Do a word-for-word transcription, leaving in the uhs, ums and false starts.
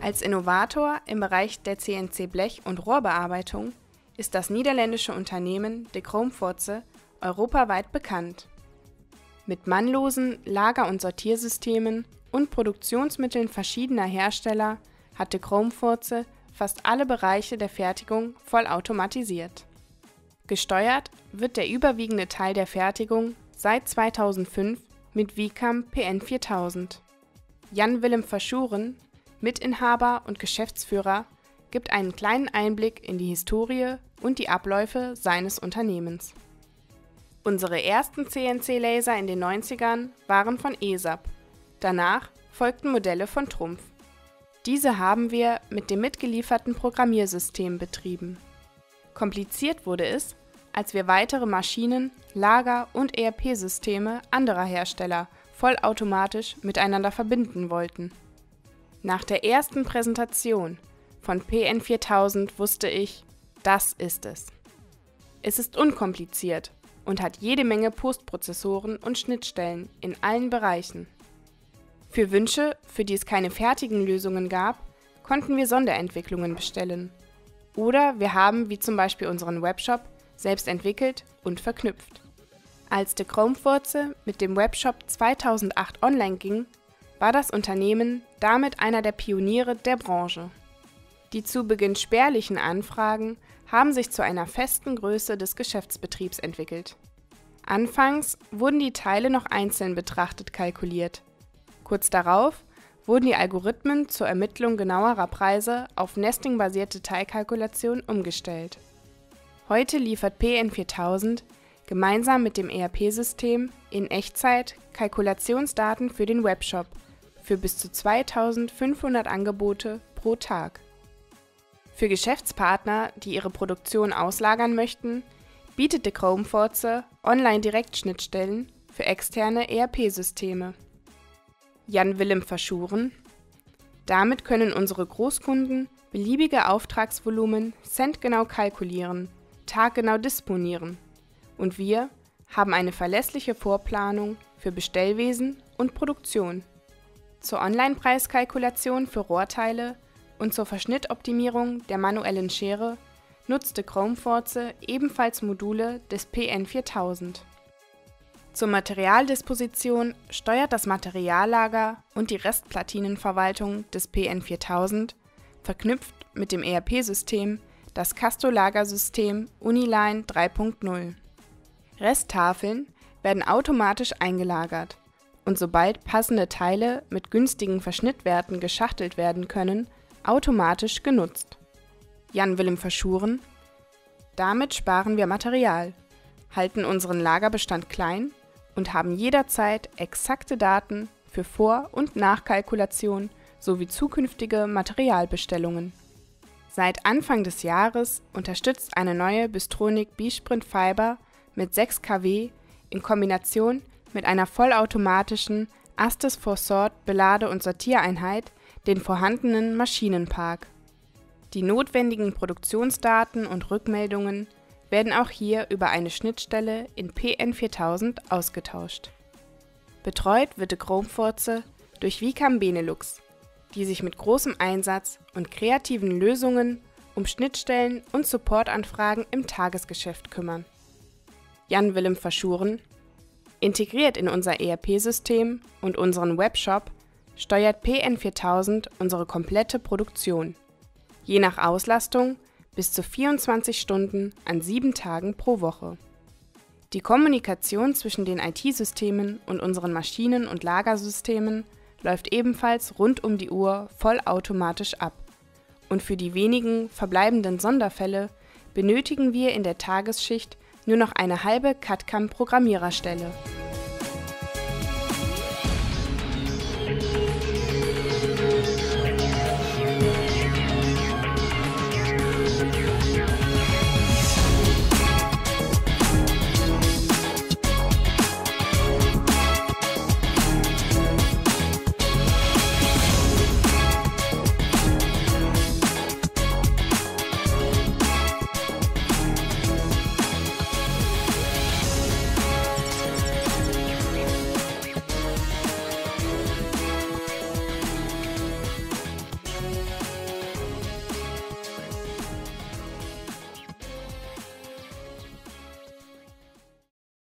Als Innovator im Bereich der C N C-Blech- und Rohrbearbeitung ist das niederländische Unternehmen De Cromvoirtse europaweit bekannt. Mit mannlosen Lager- und Sortiersystemen und Produktionsmitteln verschiedener Hersteller hat De Cromvoirtse fast alle Bereiche der Fertigung vollautomatisiert. Gesteuert wird der überwiegende Teil der Fertigung seit zweitausendfünf mit WiCAM P N viertausend. Jan-Willem Verschuren, Mitinhaber und Geschäftsführer, gibt einen kleinen Einblick in die Historie und die Abläufe seines Unternehmens. Unsere ersten C N C-Laser in den neunzigern waren von E S A B. Danach folgten Modelle von Trumpf. Diese haben wir mit dem mitgelieferten Programmiersystem betrieben. Kompliziert wurde es, als wir weitere Maschinen, Lager- und E R P-Systeme anderer Hersteller vollautomatisch miteinander verbinden wollten. Nach der ersten Präsentation von P N viertausend wusste ich, das ist es. Es ist unkompliziert und hat jede Menge Postprozessoren und Schnittstellen in allen Bereichen. Für Wünsche, für die es keine fertigen Lösungen gab, konnten wir Sonderentwicklungen bestellen. Oder wir haben, wie zum Beispiel unseren Webshop, selbst entwickelt und verknüpft. Als De Cromvoirtse mit dem Webshop zweitausendacht online ging, war das Unternehmen damit einer der Pioniere der Branche. Die zu Beginn spärlichen Anfragen haben sich zu einer festen Größe des Geschäftsbetriebs entwickelt. Anfangs wurden die Teile noch einzeln betrachtet kalkuliert. Kurz darauf wurden die Algorithmen zur Ermittlung genauerer Preise auf nestingbasierte Teilkalkulation umgestellt. Heute liefert P N viertausend gemeinsam mit dem E R P-System in Echtzeit Kalkulationsdaten für den Webshop für bis zu zweitausendfünfhundert Angebote pro Tag. Für Geschäftspartner, die ihre Produktion auslagern möchten, bietet De Cromvoirtse Online-Direktschnittstellen für externe E R P-Systeme. Jan-Willem Verschuren: Damit können unsere Großkunden beliebige Auftragsvolumen centgenau kalkulieren, taggenau disponieren. Und wir haben eine verlässliche Vorplanung für Bestellwesen und Produktion. Zur Online-Preiskalkulation für Rohrteile und zur Verschnittoptimierung der manuellen Schere nutzt De Cromvoirtse ebenfalls Module des P N viertausend. Zur Materialdisposition steuert das Materiallager und die Restplatinenverwaltung des P N viertausend, verknüpft mit dem E R P-System, das Kasto-Lagersystem Uniline drei punkt null. Resttafeln werden automatisch eingelagert und sobald passende Teile mit günstigen Verschnittwerten geschachtelt werden können, automatisch genutzt. Jan-Willem Verschuren: Damit sparen wir Material, halten unseren Lagerbestand klein und haben jederzeit exakte Daten für Vor- und Nachkalkulation sowie zukünftige Materialbestellungen. Seit Anfang des Jahres unterstützt eine neue Bystronic B-Sprint Fiber mit sechs Kilowatt in Kombination mit einer vollautomatischen Astes vier Sort Belade- und Sortiereinheit den vorhandenen Maschinenpark. Die notwendigen Produktionsdaten und Rückmeldungen werden auch hier über eine Schnittstelle in P N viertausend ausgetauscht. Betreut wird De Cromvoirtse durch WICAM Benelux, die sich mit großem Einsatz und kreativen Lösungen um Schnittstellen und Supportanfragen im Tagesgeschäft kümmern. Jan-Willem Verschuren: Integriert in unser E R P-System und unseren Webshop steuert P N viertausend unsere komplette Produktion, je nach Auslastung bis zu vierundzwanzig Stunden an sieben Tagen pro Woche. Die Kommunikation zwischen den I T-Systemen und unseren Maschinen- und Lagersystemen läuft ebenfalls rund um die Uhr vollautomatisch ab. Und für die wenigen verbleibenden Sonderfälle benötigen wir in der Tagesschicht nur noch eine halbe C A D C A M-Programmiererstelle.